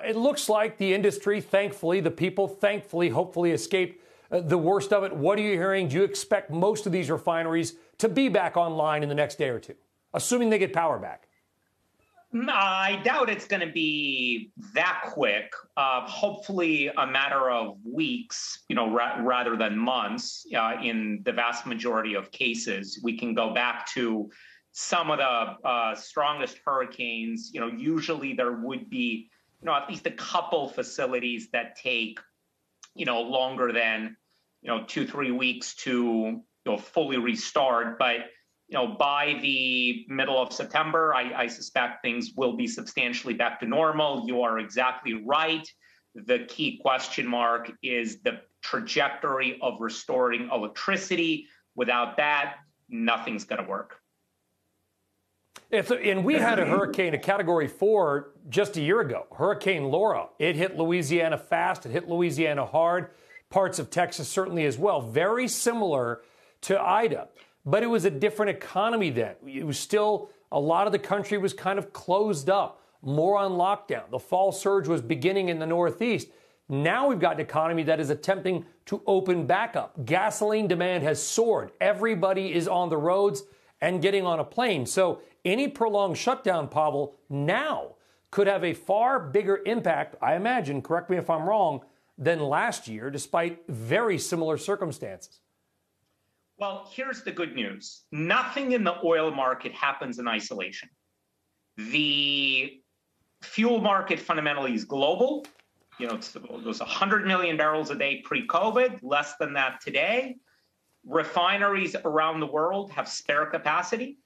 It looks like the industry, thankfully, the people, thankfully, hopefully escaped the worst of it. What are you hearing? Do you expect most of these refineries to be back online in the next day or two, assuming they get power back? I doubt it's going to be that quick. Hopefully a matter of weeks, you know, rather than months. In the vast majority of cases, we can go back to some of the strongest hurricanes. You know, usually there would be, you know, at least a couple facilities that take, you know, longer than, you know, 2-3 weeks to, you know, fully restart. But you know, by the middle of September, I suspect things will be substantially back to normal. You are exactly right. The key question mark is the trajectory of restoring electricity. Without that, nothing's going to work. And we had a hurricane, a Category 4, just a year ago, Hurricane Laura. It hit Louisiana fast. It hit Louisiana hard. Parts of Texas certainly as well. Very similar to Ida. But it was a different economy then. It was still, a lot of the country was kind of closed up, more on lockdown. The fall surge was beginning in the Northeast. Now we've got an economy that is attempting to open back up. Gasoline demand has soared. Everybody is on the roads and getting on a plane. So any prolonged shutdown, Pavel, now could have a far bigger impact, I imagine, correct me if I'm wrong, than last year, despite very similar circumstances. Well, here's the good news. Nothing in the oil market happens in isolation. The fuel market fundamentally is global. You know, it was 100 million barrels a day pre-COVID, less than that today. Refineries around the world have spare capacity.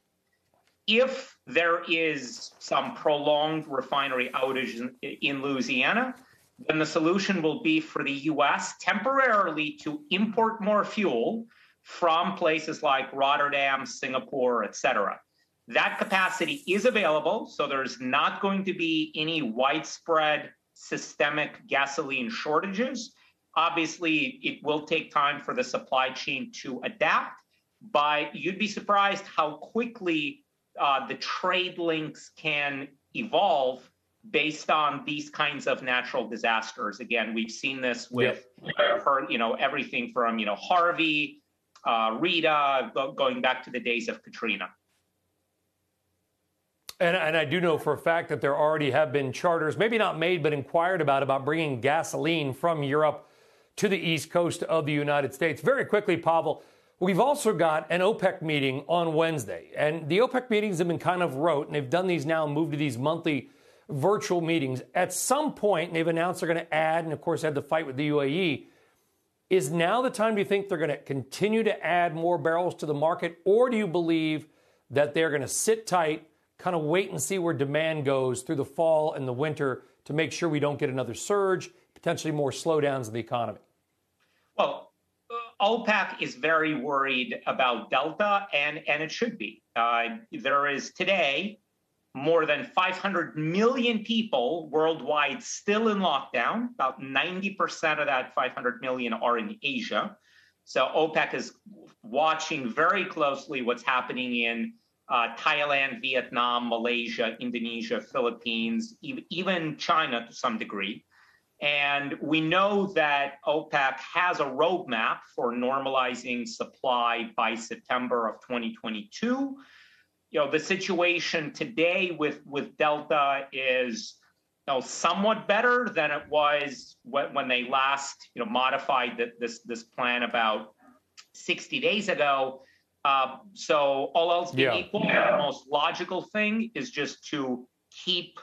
If there is some prolonged refinery outage in Louisiana, then the solution will be for the U.S. temporarily to import more fuel from places like Rotterdam, Singapore, et cetera. That capacity is available, so there's not going to be any widespread systemic gasoline shortages. Obviously, it will take time for the supply chain to adapt, but you'd be surprised how quickly the trade links can evolve based on these kinds of natural disasters. Again, we've seen this with, you know, everything from, you know, Harvey, Rita, going back to the days of Katrina. And I do know for a fact that there already have been charters, maybe not made, but inquired about bringing gasoline from Europe to the East Coast of the United States. Very quickly, Pavel, we've also got an OPEC meeting on Wednesday. And the OPEC meetings have been kind of rote, and they've done these now, moved to these monthly virtual meetings. At some point, they've announced they're going to add, and of course, had the fight with the UAE. Is now the time, do you think, they're going to continue to add more barrels to the market, or do you believe that they're going to sit tight, kind of wait and see where demand goes through the fall and the winter to make sure we don't get another surge, potentially more slowdowns in the economy? Well, OPEC is very worried about Delta, and it should be. There is today more than 500 million people worldwide still in lockdown. About 90% of that 500 million are in Asia. So OPEC is watching very closely what's happening in Thailand, Vietnam, Malaysia, Indonesia, Philippines, even China to some degree. And we know that OPEC has a roadmap for normalizing supply by September of 2022. You know, the situation today with Delta is, you know, somewhat better than it was when they last, you know, modified this plan about 60 days ago. So all else being equal, the most logical thing is just to keep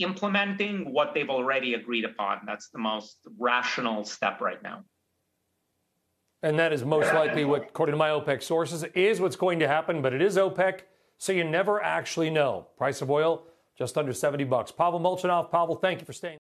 implementing what they've already agreed upon. That's the most rational step right now. And that is most likely what, according to my OPEC sources, is what's going to happen. But it is OPEC, so you never actually know. Price of oil, just under $70. Pavel Molchanov. Pavel, thank you for staying.